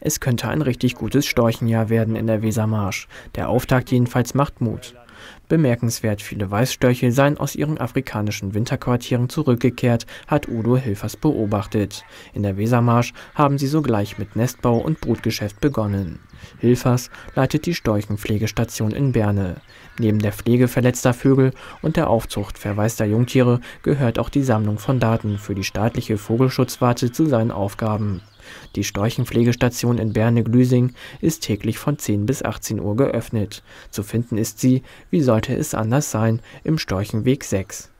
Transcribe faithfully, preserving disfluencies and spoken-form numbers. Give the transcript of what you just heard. Es könnte ein richtig gutes Storchenjahr werden in der Wesermarsch. Der Auftakt jedenfalls macht Mut. Bemerkenswert viele Weißstörche seien aus ihren afrikanischen Winterquartieren zurückgekehrt, hat Udo Hilfers beobachtet. In der Wesermarsch haben sie sogleich mit Nestbau und Brutgeschäft begonnen. Hilfers leitet die Storchenpflegestation in Berne. Neben der Pflege verletzter Vögel und der Aufzucht verwaister Jungtiere gehört auch die Sammlung von Daten für die staatliche Vogelschutzwarte zu seinen Aufgaben. Die Storchenpflegestation in Berne-Glüsing ist täglich von zehn bis achtzehn Uhr geöffnet. Zu finden ist sie, wie sollte es anders sein, im Storchenweg sechs.